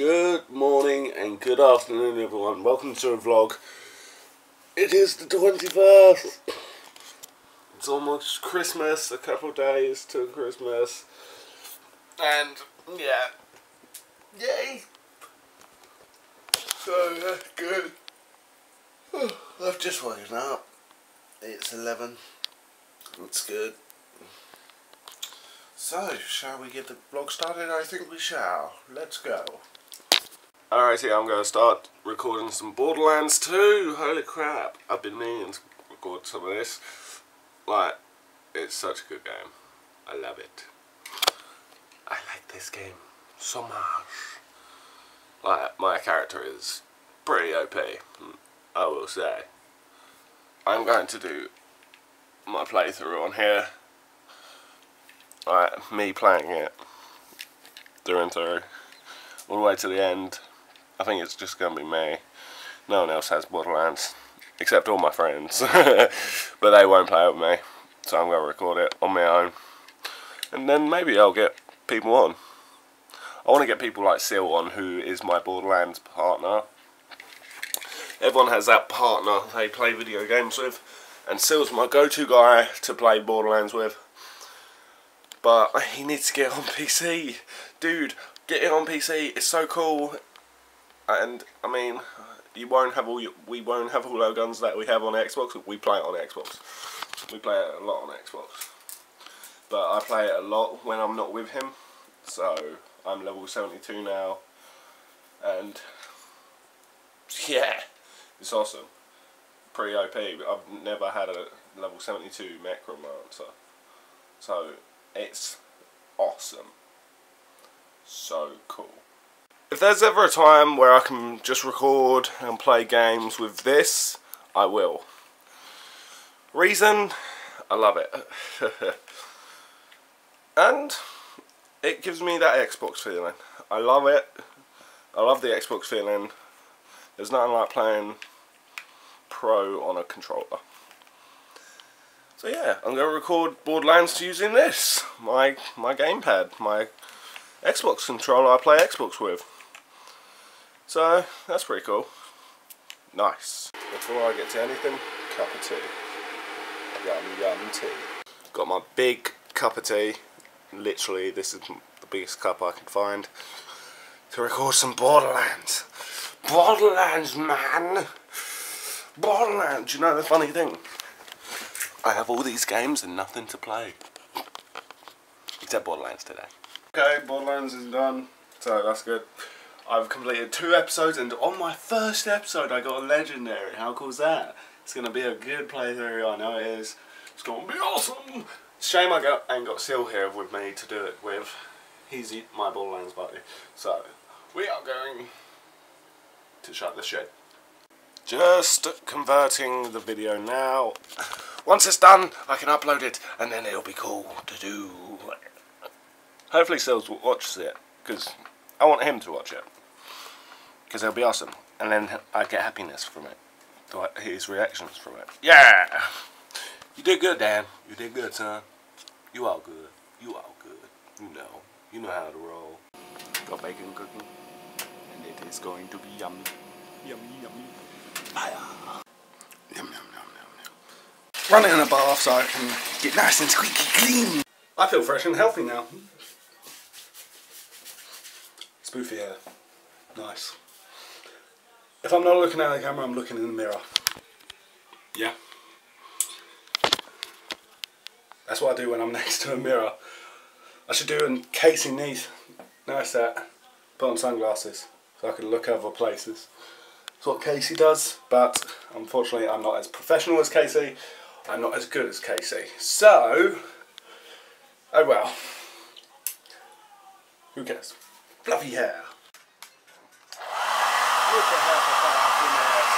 Good morning and good afternoon everyone, welcome to a vlog. It is the 21st. It's almost Christmas, a couple days to Christmas. And yeah, yay! So that's good. I've just woken up, it's 11, it's good. So, shall we get the vlog started? I think we shall. Let's go. Alrighty, I'm going to start recording some Borderlands 2. Holy crap, I've been meaning to record some of this. Like, it's such a good game. I love it. I like this game so much. Like, my character is pretty OP, I will say. I'm going to do my playthrough on here. Like, me playing it through and through, all the way to the end. I think it's just going to be me. No one else has Borderlands, except all my friends. But they won't play with me, so I'm going to record it on my own. And then maybe I'll get people on. I want to get people like Seal on, who is my Borderlands partner. Everyone has that partner they play video games with, and Seal's my go-to guy to play Borderlands with. But he needs to get on PC. Dude, get it on PC, it's so cool. And I mean, we won't have all our guns that we have on Xbox. We play it on Xbox. We play it a lot on Xbox. But I play it a lot when I'm not with him. So I'm level 72 now. And yeah, it's awesome. Pretty OP. I've never had a level 72 Mechromancer. So it's awesome. So cool. If there's ever a time where I can just record and play games with this, I will. Reason, I love it. And it gives me that Xbox feeling. I love it. I love the Xbox feeling. There's nothing like playing pro on a controller. So yeah, I'm going to record Borderlands using this, my gamepad, my Xbox controller I play Xbox with. So that's pretty cool. Nice. Before I get to anything, cup of tea. Yum yum tea. Got my big cup of tea. Literally, this is the biggest cup I can find to record some Borderlands. Borderlands, man. Borderlands. You know the funny thing? I have all these games and nothing to play. Except Borderlands today. Okay, Borderlands is done, so that's good. I've completed 2 episodes, and on my first episode I got a legendary. How cool is that? It's going to be a good playthrough, I know it is. It's going to be awesome! Shame I ain't got Seal here with me to do it with. He's my Borderlands buddy. So, we are going to shut the shit. Just converting the video now. Once it's done, I can upload it, and then it'll be cool to do. Hopefully Seals watches it, because I want him to watch it. Because it'll be awesome, and then I get happiness from it. His reactions from it. Yeah! You did good, Dan. You did good, son. You all good. You all good. You know. You know how to roll. Got bacon cooking, and it is going to be yummy. Yummy, yummy. Fire! Yum, yum, yum. Run it in a bath so I can get nice and squeaky clean. I feel fresh and healthy now. Spoofy hair. Nice. If I'm not looking at the camera, I'm looking in the mirror. Yeah. That's what I do when I'm next to a mirror. I should do in Casey knees. Nice that. Put on sunglasses so I can look over places. That's what Casey does, but unfortunately I'm not as professional as Casey. I'm not as good as Casey, so, oh well, who cares? Fluffy hair. Look at her for happiness.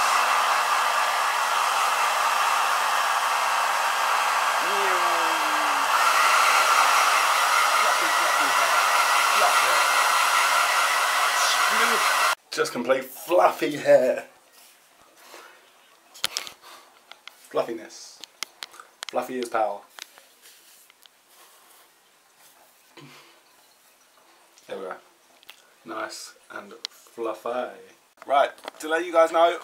Fluffy, fluffy hair. Fluffy. Sploof. Just complete fluffy hair. Fluffiness. Fluffy as power. There we go. nice and fluffy. Right, to let you guys know,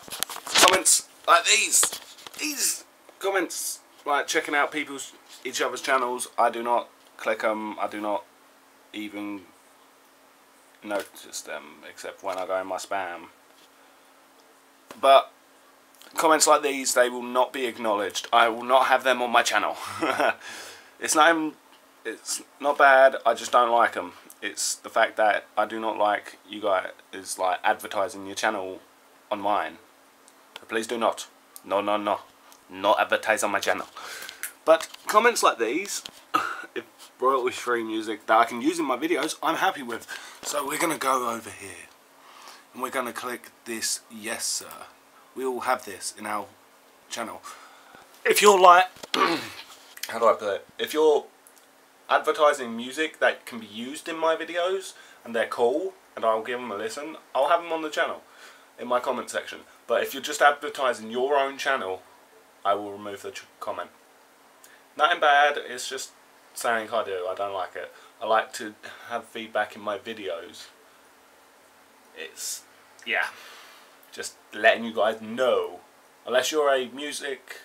comments like these comments, like checking out people's, each other's channels, I do not click them, I do not even notice them, except when I go in my spam. But comments like these, they will not be acknowledged. I will not have them on my channel. It's not bad, I just don't like them. It's the fact that I do not like you guys is like advertising your channel on mine. So please do not. No. Not advertise on my channel. But comments like these, if royalty free music that I can use in my videos, I'm happy with. So we're going to go over here. And we're going to click this yes sir. We all have this in our channel. If you're like, how do I put it? If you're advertising music that can be used in my videos and they're cool and I'll give them a listen, I'll have them on the channel in my comment section. But if you're just advertising your own channel, I will remove the comment. Nothing bad, it's just saying I do, I don't like it. I like to have feedback in my videos. It's, yeah, just letting you guys know. Unless you're a music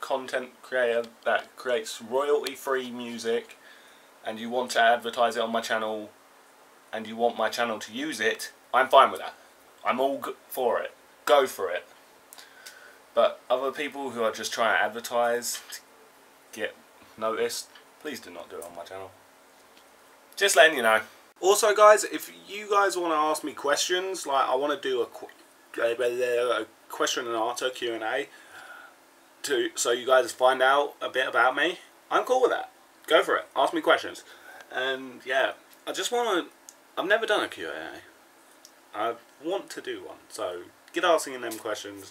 content creator that creates royalty free music and you want to advertise it on my channel and you want my channel to use it, I'm fine with that. I'm all for it. Go for it. But other people who are just trying to advertise to get noticed, please do not do it on my channel. Just letting you know. Also guys, if you guys want to ask me questions, like I want to do a question and answer Q&A to, so you guys find out a bit about me, I'm cool with that. Go for it. Ask me questions. And yeah, I just want to, I've never done a Q&A. I want to do one. So get asking them questions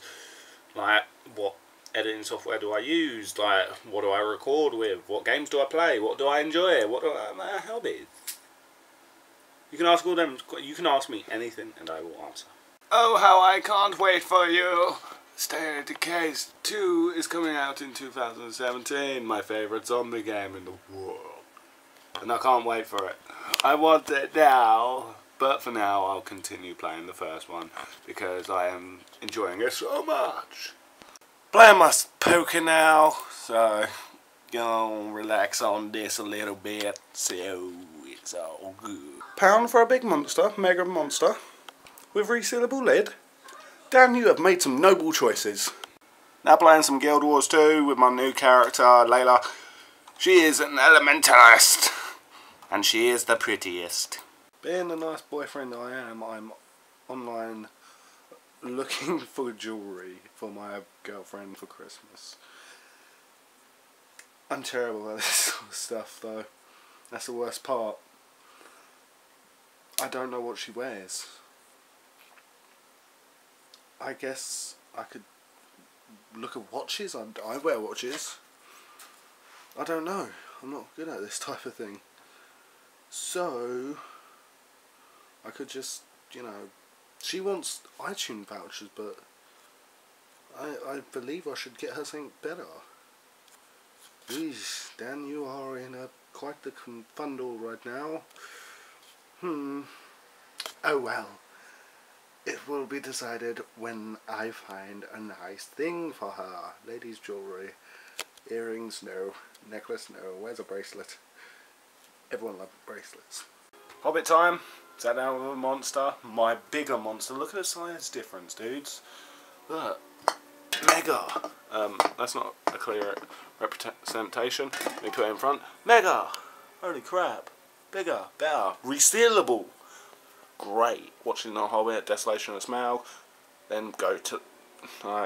like what editing software do I use? Like what do I record with? What games do I play? What do I enjoy? What do I, my hobbies? You can ask all them, you can ask me anything and I will answer. Oh, how I can't wait for you. State of Decay 2 is coming out in 2017, my favourite zombie game in the world. And I can't wait for it. I want it now, but for now I'll continue playing the first one because I am enjoying it so much. Playing my poker now, so gonna relax on this a little bit, so it's all good. Pound for a big monster, mega monster, with resealable lid. Dan, you have made some noble choices. Now playing some Guild Wars 2 with my new character, Layla. She is an elementalist. And she is the prettiest. Being the nice boyfriend I am, I'm online looking for jewellery for my girlfriend for Christmas. I'm terrible at this sort of stuff though. That's the worst part. I don't know what she wears. I guess I could look at watches. I wear watches. I don't know. I'm not good at this type of thing. So, I could just, you know, she wants iTunes vouchers, but I believe I should get her something better. Jeez, Dan, you are in a quite the confundle right now. Oh well. It will be decided when I find a nice thing for her. Ladies' jewellery. Earrings, no. Necklace, no. Where's a bracelet? Everyone loves bracelets. Hobbit time. Sat down with a monster. My bigger monster. Look at the size difference, dudes. Look. Mega. That's not a clear representation. Let me put it in front. Mega. Holy crap. Bigger. Better. Resealable. Great. Watching The Hobbit, Desolation of Smaug, then go to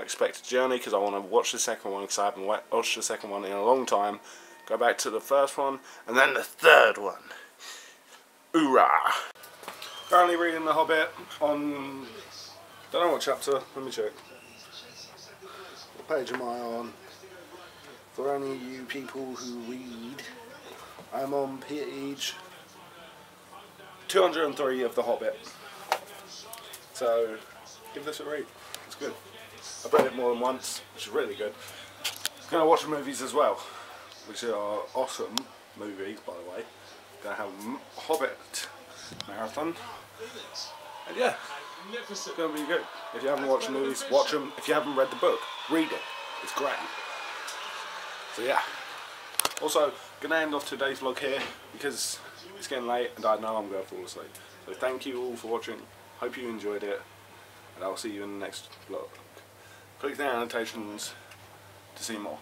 Expected Journey because I want to watch the second one because I haven't watched the second one in a long time. Go back to the first one and then the third one. Hoorah! Currently reading The Hobbit on, don't know what chapter, let me check. What page am I on? For only you people who read, I'm on page 203 of The Hobbit. So, give this a read. It's good. I've read it more than once, which is really good. I'm going to watch the movies as well, which are awesome movies, by the way. Going to have a Hobbit marathon. And yeah, magnificent. It's going to be good. If you haven't watched the movies, watch them. If you haven't read the book, read it. It's great. So yeah. Also, going to end off today's vlog here because it's getting late and I know I'm going to fall asleep. So thank you all for watching. Hope you enjoyed it. And I'll see you in the next vlog. Click the annotations to see more.